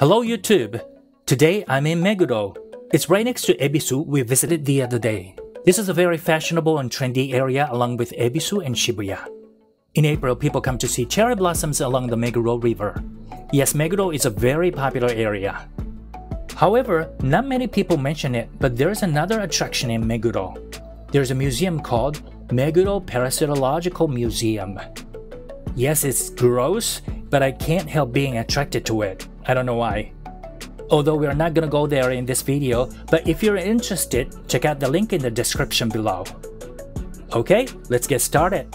Hello YouTube! Today I'm in Meguro. It's right next to Ebisu we visited the other day. This is a very fashionable and trendy area along with Ebisu and Shibuya. In April, people come to see cherry blossoms along the Meguro River. Yes, Meguro is a very popular area. However, not many people mention it, but there's another attraction in Meguro. There's a museum called Meguro Parasitological Museum. Yes, it's gross, but I can't help being attracted to it. I don't know why. Although we are not gonna go there in this video, but if you're interested, check out the link in the description below. Okay, let's get started.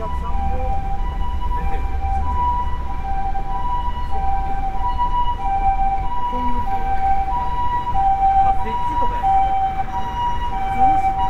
客さんも出てるんですよ。今月、まあ、設置とかやると、普通の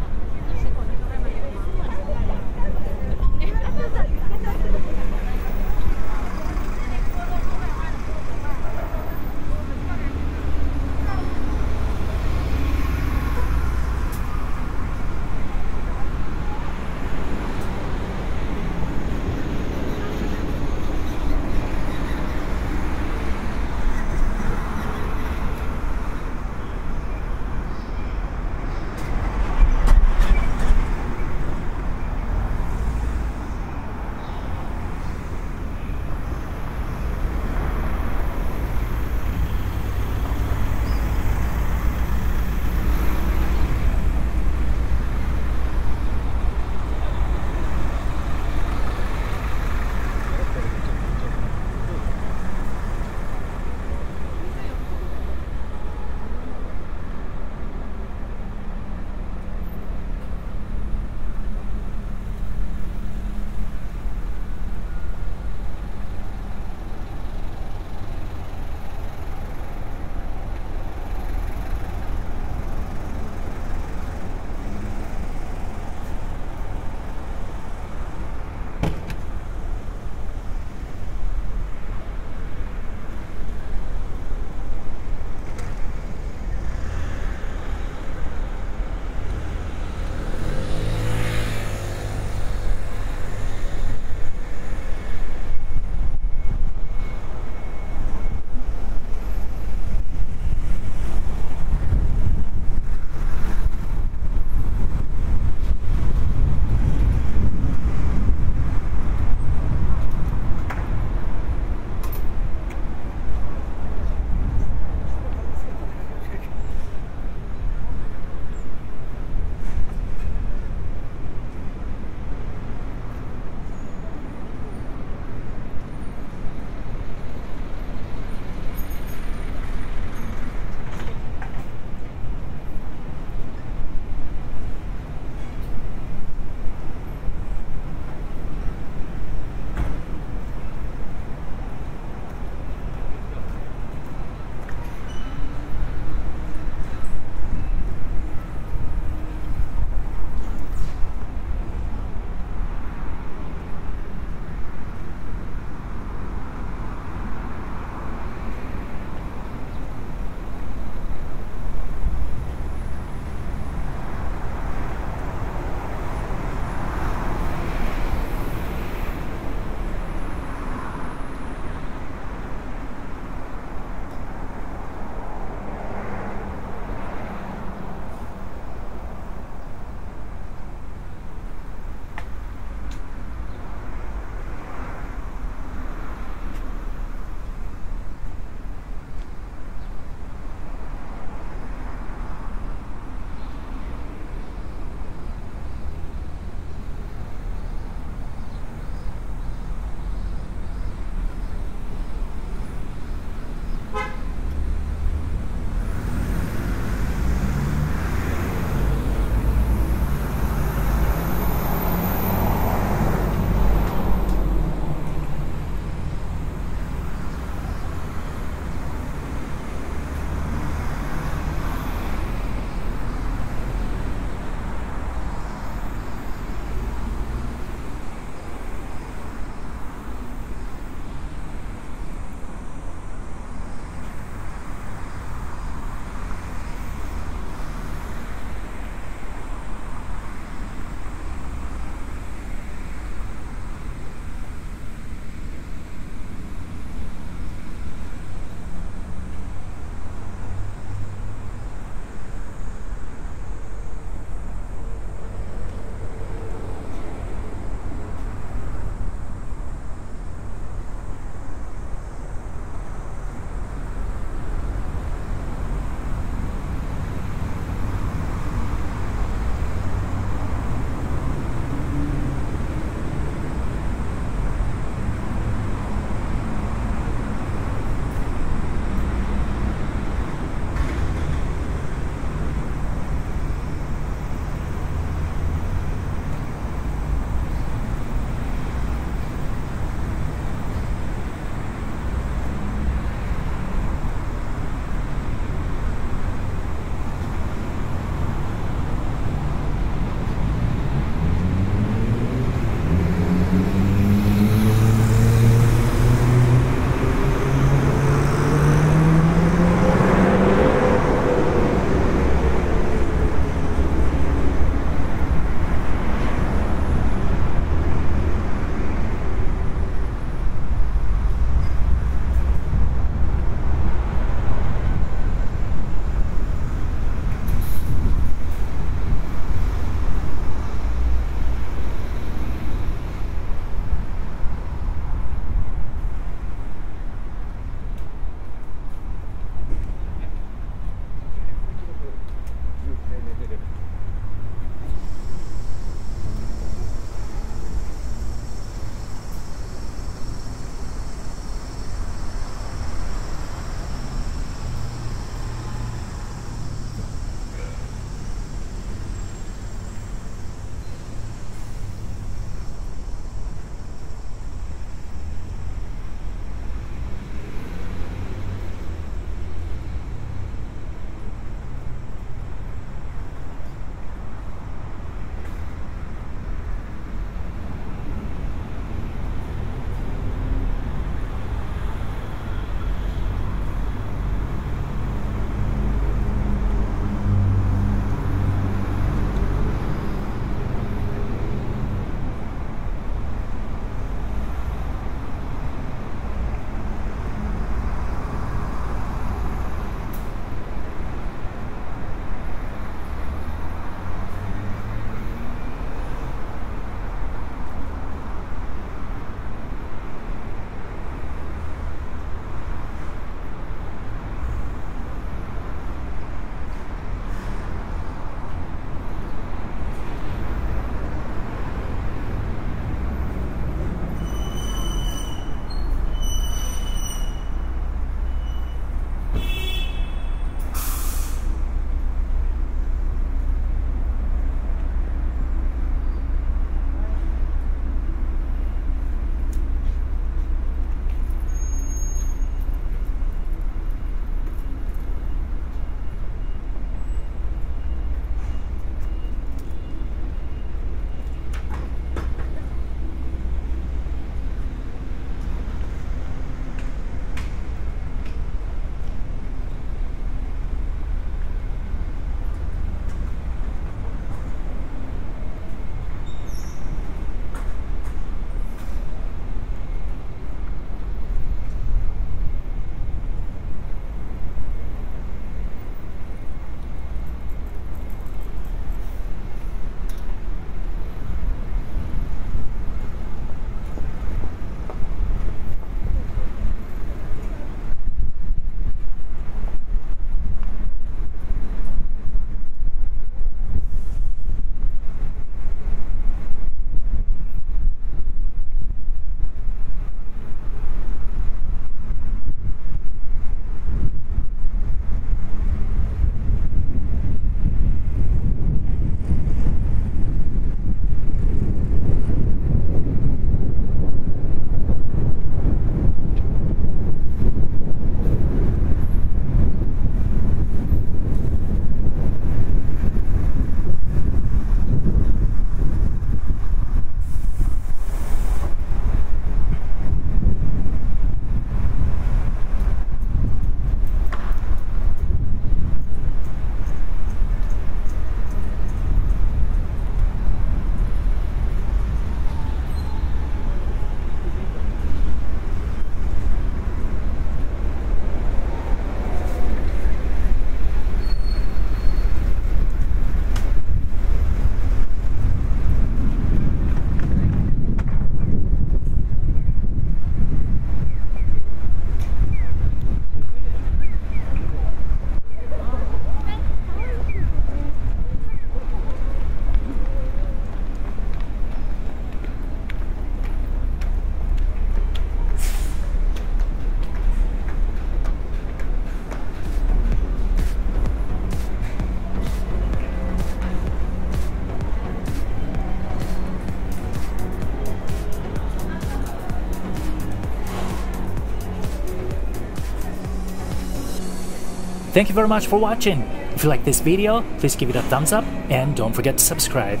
Thank you very much for watching. If you like this video, please give it a thumbs up and don't forget to subscribe.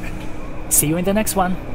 See you in the next one.